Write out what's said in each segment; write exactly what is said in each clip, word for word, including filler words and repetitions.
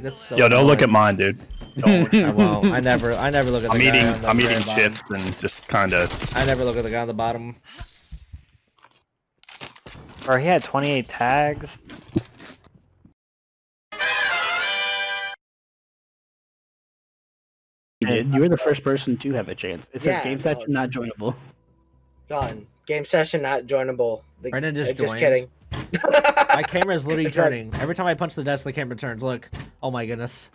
That's so Yo, don't annoying. Look at mine, dude. Don't look at I won't. I never, I never look at the I'm guy eating, on the I'm eating bottom. chips and just kind of... I never look at the guy on the bottom. Bro, he had twenty-eight tags. Hey, you were the first person to have a chance. It says yeah, game session not joinable. John, game session not joinable. The, Brennan just joined. Just kidding. My camera is literally turning. Every time I punch the desk, the camera turns. Look. Oh my goodness.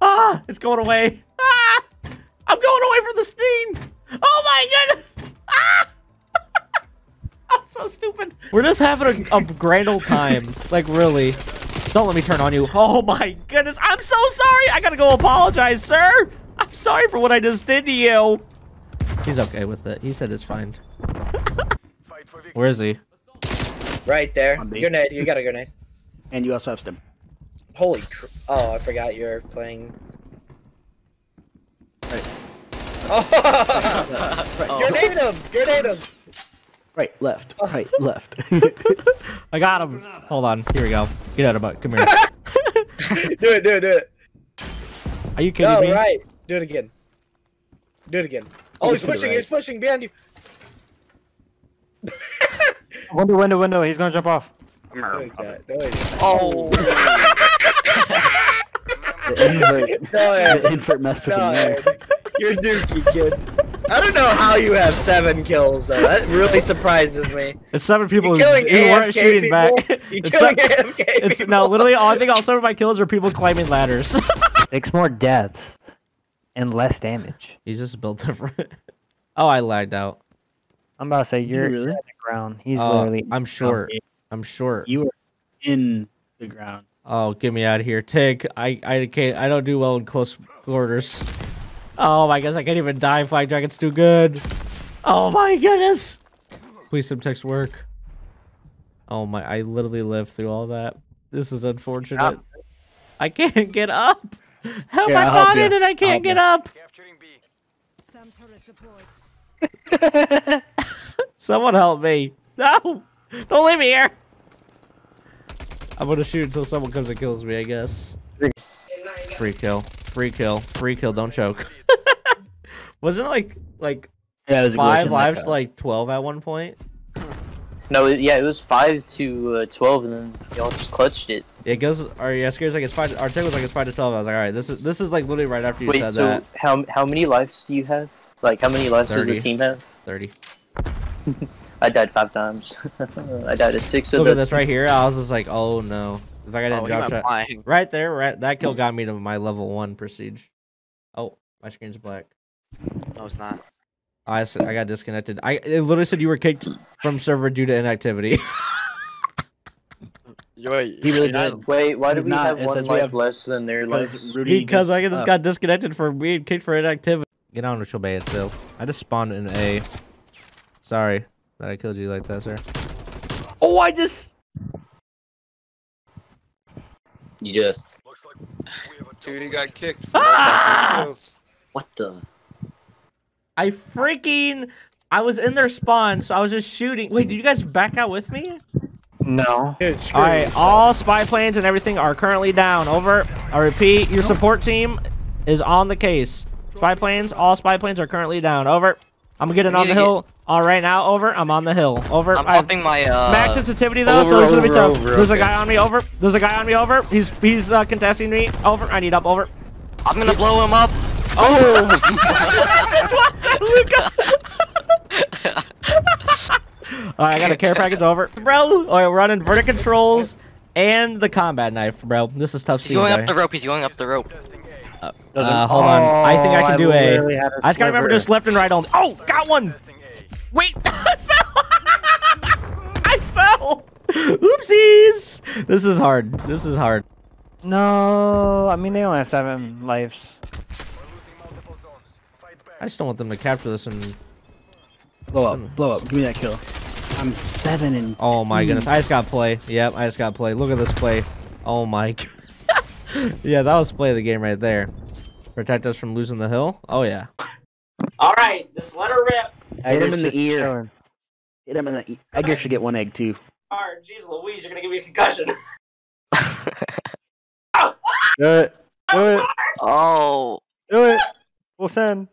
Ah! It's going away. Ah! I'm going away from the stream. Oh my goodness. Ah! I'm so stupid. We're just having a, a grand old time. Like, really. Don't let me turn on you. Oh my goodness. I'm so sorry. I gotta go apologize, sir. I'm sorry for what I just did to you. He's okay with it. He said it's fine. Where is he? Right there. Grenade. You got a grenade. And you also have stim. Holy cr- Oh, I forgot you're playing. Right. Oh! oh. Grenade him! Grenade him! Right, left. Oh. Right, left. I got him. Hold on. Here we go. Get out of my- Come here. Do it, do it, do it. Are you kidding no, me? No, right. Do it again. Do it again. Oh, he's pushing. Right. He's pushing behind you. Window, window, window. He's gonna jump off. No, he's not. No, he's not. Oh! The invert. No, the invert messed with no, him. There. You're dookie, kid. I don't know how you have seven kills, though. That really surprises me. It's seven people who weren't shooting people. Back. You're it's killing seven, A F K it's, people. No, literally, all, I think all seven of my kills are people climbing ladders. Takes more deaths and less damage. He's just built different. Oh, I lagged out. I'm about to say you're you really? in the ground. He's uh, literally. I'm short. I'm short. You are in the ground. Oh, get me out of here, Tig. I I can't. I don't do well in close quarters. Oh my goodness, I can't even die. Flag Dragon's too good. Oh my goodness. Please, Simtex work. Oh my! I literally lived through all that. This is unfortunate. Stop. I can't get up. Help! Here, I fought in and I can't get up. Someone help me! No! Don't leave me here! I'm gonna shoot until someone comes and kills me, I guess. Free kill. Free kill. Free kill. Don't choke. Wasn't it like like yeah, it five lives to like twelve at one point? No, yeah, it was five to uh, twelve, and then y'all just clutched it. It goes. Our yeah, scares like it's five. Our tick was like it's five to twelve. I was like, all right, this is this is like literally right after you Wait, said so that. How how many lives do you have? Like how many lives thirty. Does the team have? Thirty. I died five times. I died a six. Look at this right here. I was just like, oh no! If I didn't oh, drop shot lying. Right there, right that kill got me to my level one prestige. Oh, my screen's black. No, it's not. I said, I got disconnected. I it literally said you were kicked from server due to inactivity. Wait, he really did. Wait, why did we not, have one life have less than their lives? Because just, I just uh, got disconnected for being kicked for inactivity. Get on with your bay itself. I just spawned in A. Sorry that I killed you like that, sir. Oh, I just. You just. Dude, he got kicked. Ah! What the? I freaking, I was in their spawn, so I was just shooting. Wait, did you guys back out with me? No. Dude, all right, me. All spy planes and everything are currently down. Over. I repeat, your support team is on the case. Spy planes, all spy planes are currently down. Over. I'm getting on the hill. Get... All right now. Over. I'm on the hill. Over. I'm popping my uh, max sensitivity though, over, so this is gonna be tough. Over, There's okay. a guy on me. Over. There's a guy on me. Over. He's he's uh, contesting me. Over. I need up. Over. I'm gonna blow him up. Oh! I just watched that, Luca. All right, I got a care package over, bro. All right, we're on inverted controls and the combat knife, bro. This is tough. He's going up the rope. He's going up the rope. Uh, uh, hold on. Oh, I think I can do I a. I just gotta remember just left and right only. Oh, got one. Wait, I fell. I fell. Oopsies. This is hard. This is hard. No, I mean they only have seven lives. I just don't want them to capture this and blow up. Blow up. Give me that kill. I'm seven and. Oh my goodness! I just got play. Yep, I just got play. Look at this play. Oh my. Yeah, that was play of the game right there. Protect us from losing the hill. Oh yeah. All right, just let her rip. Hit him in the ear. Hit him in the ear. Edgar should get one egg too. All right, jeez Louise, you're gonna give me a concussion. Good. Do it. Oh. Do it. We'll send.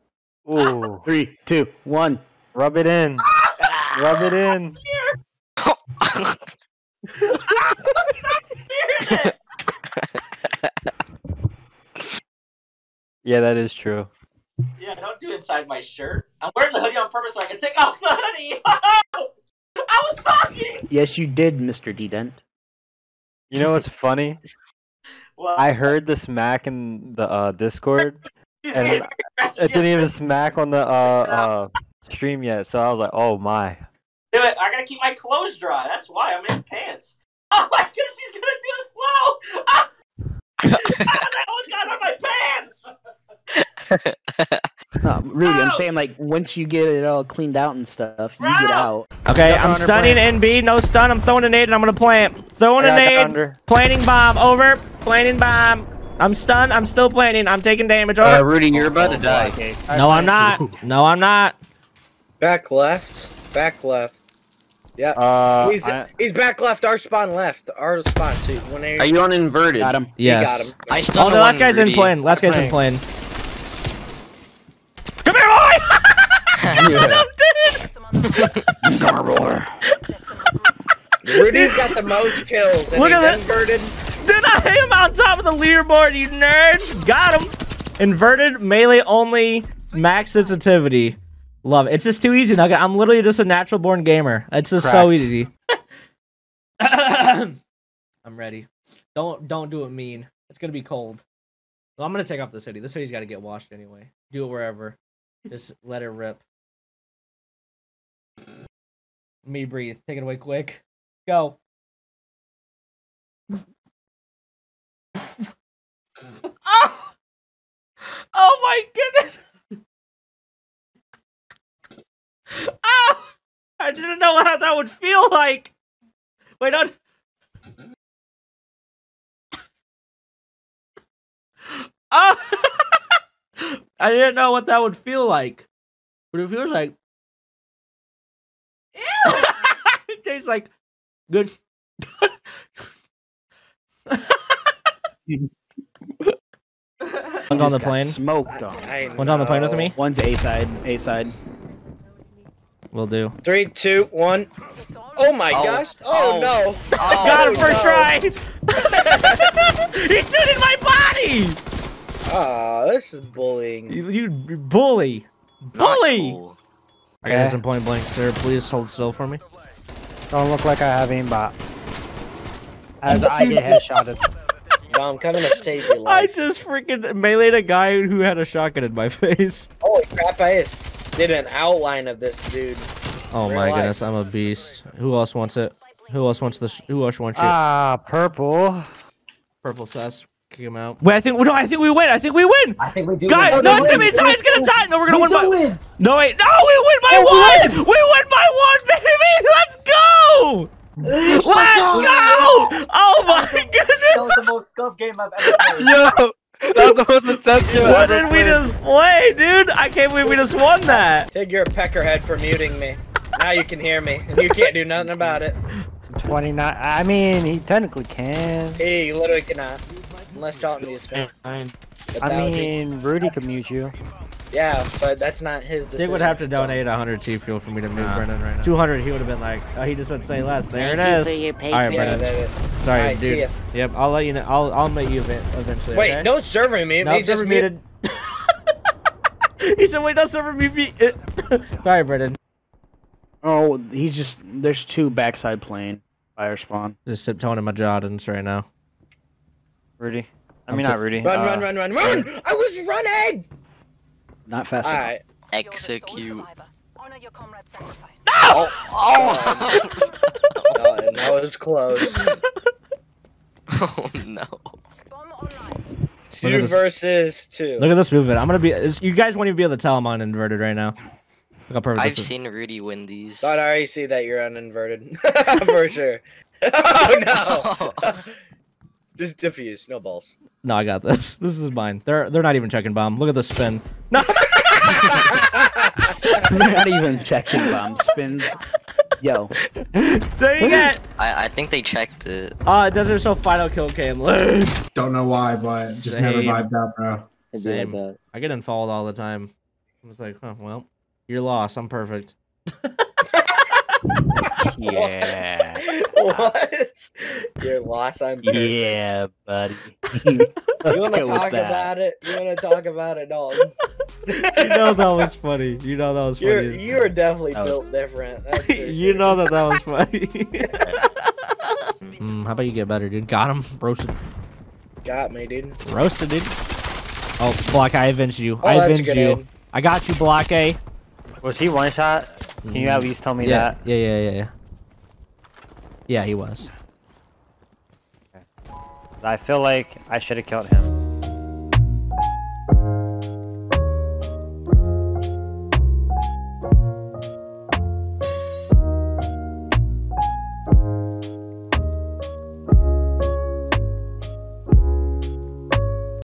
Ooh. Three, two, one. Rub it in. Rub it in. Yeah, that is true. Yeah, don't do inside my shirt. I'm wearing the hoodie on purpose so I can take off the hoodie. I was talking. Yes, you did, Mister D Dent. You know what's funny? Well, I heard the smack in the uh, Discord, and it didn't even smack on the uh, uh, stream yet. So I was like, "Oh my!" Do it. I gotta keep my clothes dry. That's why I'm in pants. Oh my goodness, she's gonna do it slow. Oh, that one got on my pants. No, really, I'm saying like once you get it all cleaned out and stuff, you get out. Okay, I'm stunning N B. No stun. I'm throwing a nade and I'm gonna plant. Throwing a nade. Planting bomb. Over. Planting bomb. I'm stunned. I'm still planting. I'm taking damage. Over. Uh, Rudy, you're about to die. Okay. No, I'm not. No, I'm not. Back left. Back left. Yeah. Uh, he's I... he's back left. Our spawn left. Our spawn too. When are you on inverted? Got him. Yes. He got him. I still oh, the last guy's Rudy. in plane. Last guy's in plane. Come here, boy! God, I'm dead! You gotta roar. Rudy's got the most kills. And look at that. Inverted. Did I hit him on top of the leaderboard, you nerds? Got him. Inverted, melee only, max sensitivity. Love it. It's just too easy, Nugget. I'm literally just a natural born gamer. It's just Crack. so easy. I'm ready. Don't don't do it mean. It's gonna be cold. Well, I'm gonna take off the hoodie. This hoodie's gotta get washed anyway. Do it wherever. Just let it rip. Me breathe. Take it away quick. Go. Oh! Oh my goodness! Oh! I didn't know how that would feel like. Wait, don't. Oh! I didn't know what that would feel like, but it feels like. Ew! It tastes like good. One's on the plane. Smoked on. One's on the plane with me. One's A side. A side. Will do. Three, two, one. Oh my oh. gosh! Oh, oh. no! Oh, Got him first no. try. He's shooting my body. Ah, oh, this is bullying. You, you bully, bully. Cool. I got some point blank, sir. Please hold still for me. Don't look like I have aimbot. As I get headshotted. No, I'm kind of mistaken. I just freaking meleeed a guy who had a shotgun in my face. Holy crap! I just did an outline of this dude. Oh my life. goodness, I'm a beast. Who else wants it? Who else wants this? Who else wants you? Ah, purple. Purple sus. Kick him out. Wait, I think no, I think we win. I think we win. I think we do. Guys, win. no, no it's gonna be tie. It's gonna tie. No, we're gonna we win by. Win. No wait, no, we win by oh, one. We win. we win by one, baby. Let's go. Let's go. Oh my goodness. That was the most scuff game I've ever played. Yo, that was the most insensitive. What did we just play, dude? I can't believe we just won that. Take your peckerhead for muting me. Now you can hear me, and you can't do nothing about it. twenty-nine. I mean, he technically can. He literally cannot. Unless Dalton is fine. I mean, Rudy can mute you. Yeah, but that's not his decision. They would have to donate one hundred T-Fuel for me to mute nah. Brennan right now. two hundred, he would have been like, oh, he just said say less. There Thank it you is. All right, Brennan. Yeah, Sorry, right, dude. Yep, I'll let you know. I'll, I'll mute you eventually. Wait, okay? Don't server mute me. Nope, just muted. He said, wait, don't server mute me. Sorry, Brennan. Oh, he's just, there's two backside plane fire spawn. Just tiptoeing in my Jordans right now. Rudy. I mean, not Rudy. Run, uh, run, run, run, run! I was running! Not fast enough. Alright. Execute. No! Oh! Oh! No, and that was close. Oh, no. Two versus two. Look at this movement. I'm gonna be. You guys won't even be able to tell I'm on inverted right now. Look how perfect I've this seen is. Rudy win these. But I already see that you're on inverted. For sure. Oh, no! Just diffuse, no balls. No, I got this. This is mine. They're they're not even checking bomb. Look at the spin. No. They're not even checking bomb spins. Yo. Dang it! I, I think they checked it. Ah, uh, it doesn't show final kill cam. Don't know why, but Same. just never vibed out, bro. Same. Same. I get unfollowed all the time. I was like, oh, well, you're lost. I'm perfect. Yeah. What? What? You're lost. I'm perfect. Yeah, buddy. You want to talk about it? You want to talk about it all? You know that was funny. You know that was funny. You're, you are definitely was... built different. That's you know that that was funny. Mm, how about you get better, dude? Got him. Roasted. Got me, dude. Roasted, dude. Oh, Block, I avenged you. Oh, I avenged you. Aim. I got you, Block A. Was he one shot? Can you at least tell me yeah. that? Yeah, yeah, yeah, yeah. Yeah, he was. Okay. I feel like I should have killed him.